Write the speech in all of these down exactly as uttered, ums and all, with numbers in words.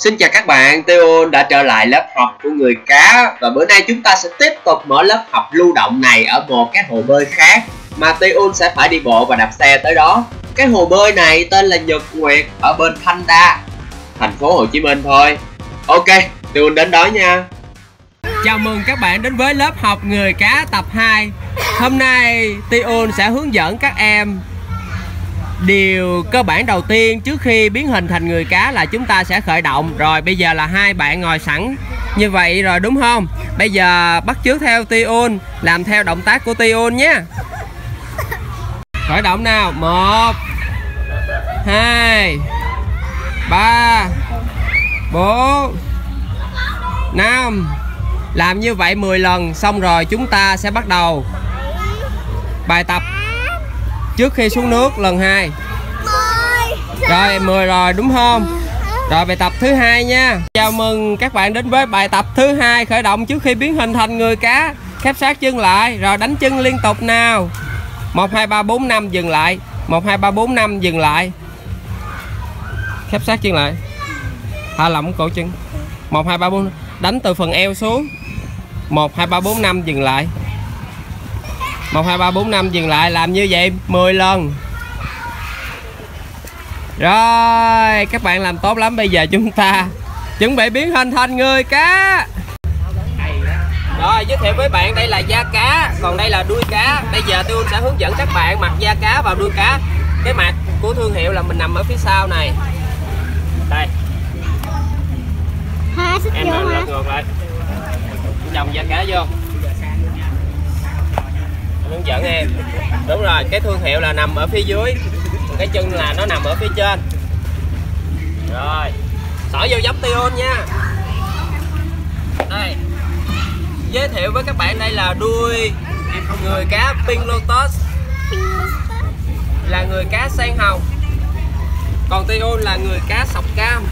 Xin chào các bạn, Teo đã trở lại lớp học của người cá. Và bữa nay chúng ta sẽ tiếp tục mở lớp học lưu động này ở một cái hồ bơi khác mà Teo sẽ phải đi bộ và đạp xe tới đó. Cái hồ bơi này tên là Nhật Nguyệt ở bên Thanh Đa, thành phố Hồ Chí Minh thôi. Ok, Teo đến đó nha. Chào mừng các bạn đến với lớp học người cá tập hai. Hôm nay Teo sẽ hướng dẫn các em điều cơ bản đầu tiên trước khi biến hình thành người cá là chúng ta sẽ khởi động. Rồi bây giờ là hai bạn ngồi sẵn như vậy rồi đúng không? Bây giờ bắt chước theo Teo, làm theo động tác của Teo nhé. Khởi động nào, một hai ba bốn năm. Làm như vậy mười lần xong rồi chúng ta sẽ bắt đầu bài tập trước khi xuống nước lần hai. Rồi mười rồi đúng không? Rồi bài tập thứ hai nha. Chào mừng các bạn đến với bài tập thứ hai, khởi động trước khi biến hình thành người cá. Khép sát chân lại rồi đánh chân liên tục nào. một hai ba bốn năm dừng lại. một hai ba bốn năm dừng lại. Khép sát chân lại. Thả lỏng cổ chân. một hai ba bốn năm. Đánh từ phần eo xuống. một hai ba bốn năm dừng lại. một hai ba bốn năm dừng lại, làm như vậy mười lần. Rồi, các bạn làm tốt lắm. Bây giờ chúng ta chuẩn bị biến hình thành người cá. Rồi, giới thiệu với bạn đây là da cá, còn đây là đuôi cá. Bây giờ tôi sẽ hướng dẫn các bạn mặc da cá vào đuôi cá. Cái mặt của thương hiệu là mình nằm ở phía sau này. Đây. Em nằm lật ngược lại. Chồng da cá vô. Hướng dẫn em. Đúng rồi, cái thương hiệu là nằm ở phía dưới, cái chân là nó nằm ở phía trên. Rồi xỏ vô giống Teo nha. Đây, giới thiệu với các bạn đây là đuôi người cá Pink Lotus, là người cá sen hồng. Còn Teo là người cá sọc cam.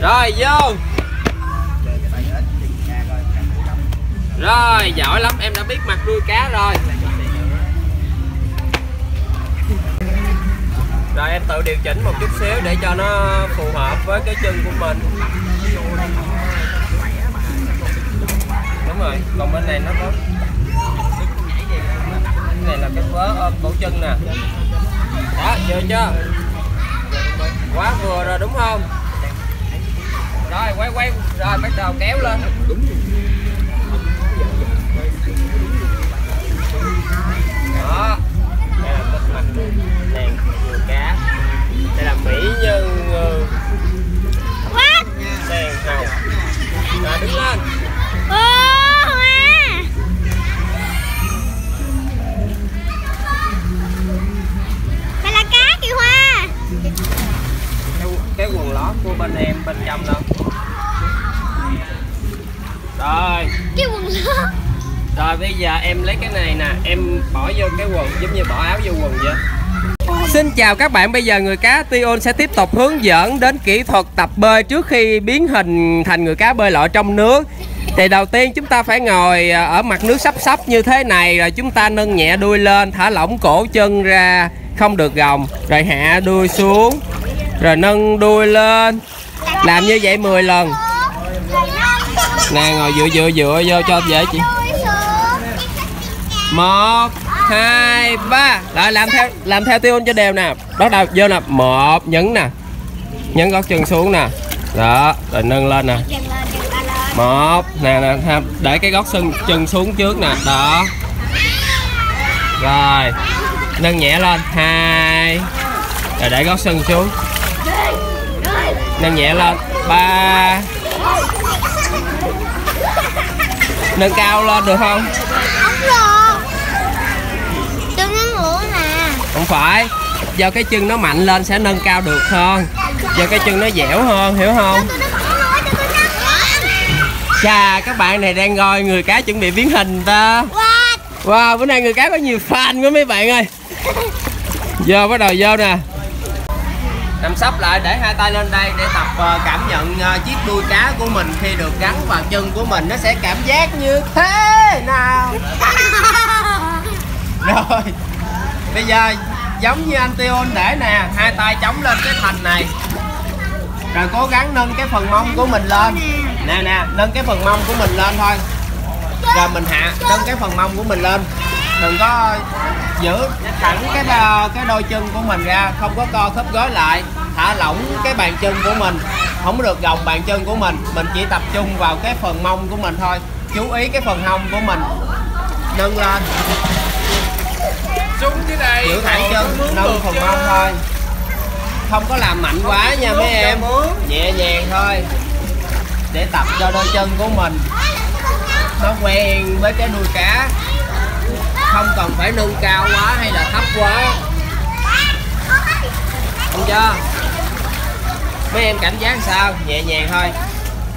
Rồi vô. Rồi, giỏi lắm, em đã biết mặt nuôi cá rồi. Rồi em tự điều chỉnh một chút xíu để cho nó phù hợp với cái chân của mình. Đúng rồi, còn bên này nó có, bên này là cái vớ ôm cổ chân nè. Đó, vừa chưa? Quá vừa rồi đúng không? Rồi, quay quay, rồi bắt đầu kéo lên. Đó, đây là tích mặt nàng người cá. Đây là mỹ nhân sen hồng. Rồi đứng lên. Đây là cá kìa Hoa. Cái, cái quần lót của bên em bên trong đâu? Rồi. Cái quần lót. Rồi bây giờ em lấy cái này nè, em bỏ vô cái quần, giống như bỏ áo vô quần vậy. Xin chào các bạn, bây giờ người cá Teo sẽ tiếp tục hướng dẫn đến kỹ thuật tập bơi trước khi biến hình thành người cá bơi lội trong nước. Thì đầu tiên chúng ta phải ngồi ở mặt nước sắp sắp như thế này, rồi chúng ta nâng nhẹ đuôi lên, thả lỏng cổ chân ra, không được gồng. Rồi hạ đuôi xuống, rồi nâng đuôi lên, làm như vậy mười lần. Nè ngồi dựa dựa dựa vô cho dễ chị. Một hai ba. Rồi làm theo làm theo Teo cho đều nè. Bắt đầu vô nè. Một nhấn nè. Nhấn gót chân xuống nè. Đó, rồi nâng lên nè. Một nè nè, để cái gót chân chân xuống trước nè. Đó. Rồi. Nâng nhẹ lên. Hai. Rồi để gót chân xuống. Nâng nhẹ lên. Ba. Nâng cao lên được không? Không phải, do cái chân nó mạnh lên sẽ nâng cao được hơn, do cái chân nó dẻo hơn, hiểu không? Chà, các bạn này đang ngồi người cá chuẩn bị biến hình ta. Wow, bữa nay người cá có nhiều fan quá mấy bạn ơi. Vô, bắt đầu vô nè. Nằm sấp lại, để hai tay lên đây để tập cảm nhận chiếc đuôi cá của mình khi được gắn vào chân của mình, nó sẽ cảm giác như thế nào. Rồi bây giờ giống như anh Teo để nè, hai tay chống lên cái thành này Rồi cố gắng nâng cái phần mông của mình lên. Nè nè, nâng cái phần mông của mình lên thôi. Rồi mình hạ, nâng cái phần mông của mình lên. Đừng có giữ thẳng cái cái đôi chân của mình ra, không có co khớp gối lại, thả lỏng cái bàn chân của mình, không được gồng bàn chân của mình. Mình chỉ tập trung vào cái phần mông của mình thôi. Chú ý cái phần hông của mình. Nâng lên. Xuống dưới đây. Giữ thẳng chân, nâng phần mông thôi. Không có làm mạnh quá nha mấy em. Nhẹ nhàng thôi. Để tập cho đôi chân của mình nó quen với cái đuôi cá. Không cần phải nâng cao quá hay là thấp quá. Được chưa? Mấy em cảm giác sao? Nhẹ nhàng thôi.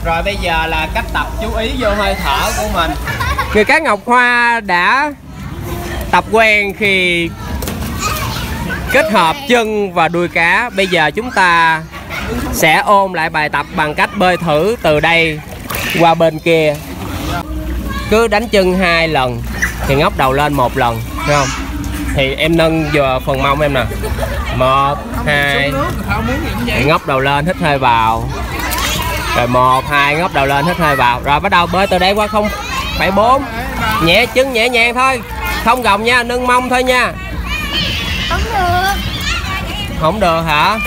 Rồi bây giờ là cách tập chú ý vô hơi thở của mình. Người cá Ngọc Hoa đã tập quen khi kết hợp chân và đuôi cá. Bây giờ chúng ta sẽ ôn lại bài tập bằng cách bơi thử từ đây qua bên kia. Cứ đánh chân hai lần thì ngóc đầu lên một lần, thấy không? Thì em nâng vừa phần mông em nè. Một, hai, ngóc đầu lên, hít hơi vào. Rồi một, hai, ngóc đầu lên, hít hơi vào. Rồi bắt đầu bơi từ đây qua không phải bốn. Nhẹ chân nhẹ nhàng thôi, không gồng nha, nâng mông thôi nha. Không được. Không được hả?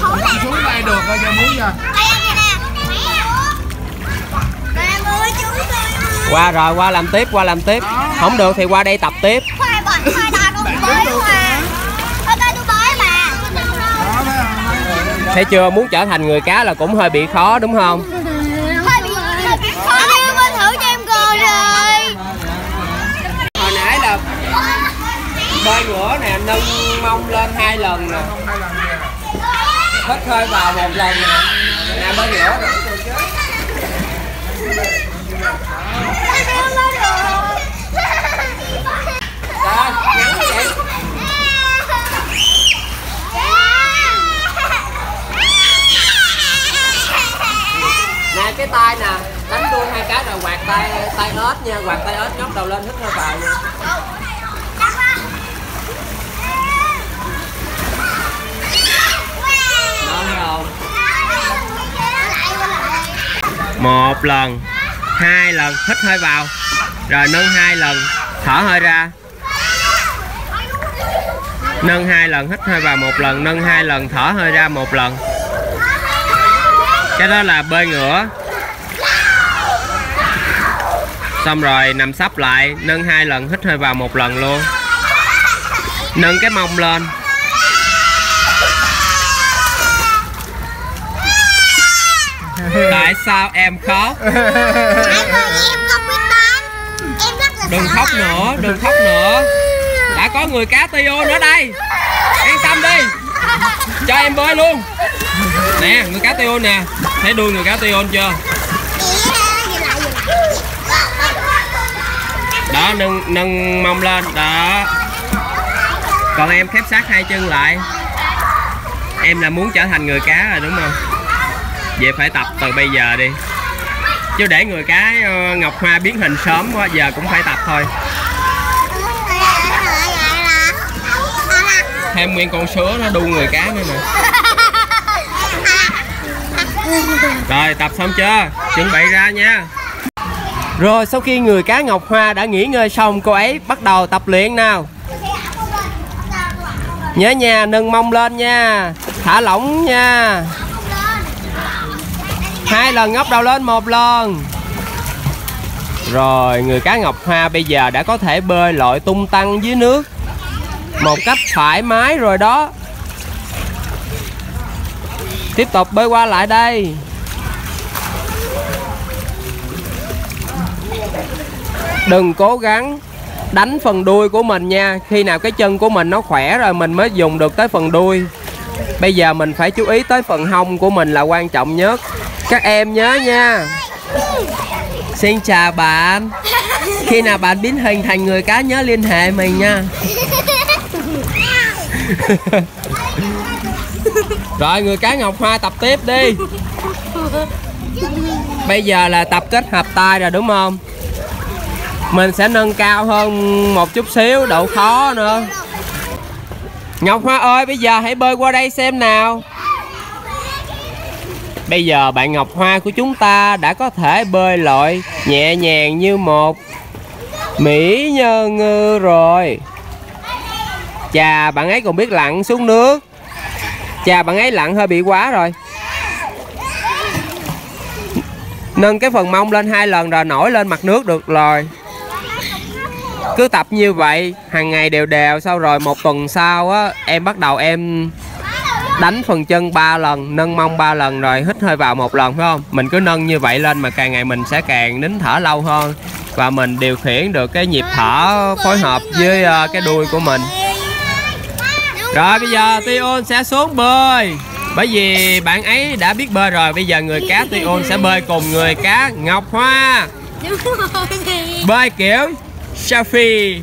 Không làm xuống đây được rồi, cho muốn giờ. Qua rồi, qua làm tiếp, qua làm tiếp. Không được thì qua đây tập tiếp. Thấy chưa, muốn trở thành người cá là cũng hơi bị khó đúng không? Hơi bị, hơi bị khó. Anh ơi, bơi thử cho em coi rồi. Hồi nãy là bơi ngửa nè, nâng mông lên hai lần nè. Hít hơi vào một lần nè. Nè bơi ngửa nè. Nè cái tay nè, đánh đuôi hai cái rồi quạt tay tay ếch nha, quạt tay ếch, ngóc đầu lên, hít hơi vào nha. Một lần, hai lần, hít hơi vào. Rồi nâng hai lần, thở hơi ra. Nâng hai lần, hít hơi vào một lần, nâng hai lần, thở hơi ra một lần. Cái đó là bơi ngửa. Xong rồi nằm sắp lại, nâng hai lần, hít hơi vào một lần luôn. Nâng cái mông lên. Tại sao em khóc? Đừng khóc nữa, đừng khóc nữa. Đã có người cá Tio nữa đây. Yên tâm đi. Cho em bơi luôn. Nè, người cá Tio nè. Thấy đuôi người cá Tio chưa? Đó, nâng nâng mông lên. Đó. Còn em khép sát hai chân lại. Em là muốn trở thành người cá rồi đúng không? Vậy phải tập từ bây giờ đi. Chứ để người cá Ngọc Hoa biến hình sớm quá, giờ cũng phải tập thôi. Thêm nguyên con sứa nó đu người cá nữa nè. Rồi tập xong chưa? Chuẩn bị ra nha. Rồi sau khi người cá Ngọc Hoa đã nghỉ ngơi xong, cô ấy bắt đầu tập luyện nào. Nhớ nha, nâng mông lên nha, thả lỏng nha. Hai lần, ngóc đầu lên một lần. Rồi người cá Ngọc Hoa bây giờ đã có thể bơi lội tung tăng dưới nước một cách thoải mái rồi đó. Tiếp tục bơi qua lại đây. Đừng cố gắng đánh phần đuôi của mình nha. Khi nào cái chân của mình nó khỏe rồi mình mới dùng được tới phần đuôi. Bây giờ mình phải chú ý tới phần hông của mình là quan trọng nhất. Các em nhớ nha. Xin chào bạn. Khi nào bạn biến hình thành người cá nhớ liên hệ mình nha. Rồi người cá Ngọc Hoa tập tiếp đi. Bây giờ là tập kết hợp tay rồi đúng không? Mình sẽ nâng cao hơn một chút xíu độ khó nữa. Ngọc Hoa ơi, bây giờ hãy bơi qua đây xem nào. Bây giờ bạn Ngọc Hoa của chúng ta đã có thể bơi lội nhẹ nhàng như một mỹ nhân ngư rồi. Chà, bạn ấy còn biết lặn xuống nước. Chà, bạn ấy lặn hơi bị quá rồi. Nâng cái phần mông lên hai lần rồi nổi lên mặt nước được rồi. Cứ tập như vậy hàng ngày đều đều, sau rồi một tuần sau á, em bắt đầu em đánh phần chân ba lần, nâng mông ba lần rồi hít hơi vào một lần, phải không? Mình cứ nâng như vậy lên mà càng ngày mình sẽ càng nín thở lâu hơn và mình điều khiển được cái nhịp thở phối hợp với cái đuôi của mình. Rồi bây giờ Tion sẽ xuống bơi. Bởi vì bạn ấy đã biết bơi rồi, bây giờ người cá Tion sẽ bơi cùng người cá Ngọc Hoa. Bơi kiểu Shafi.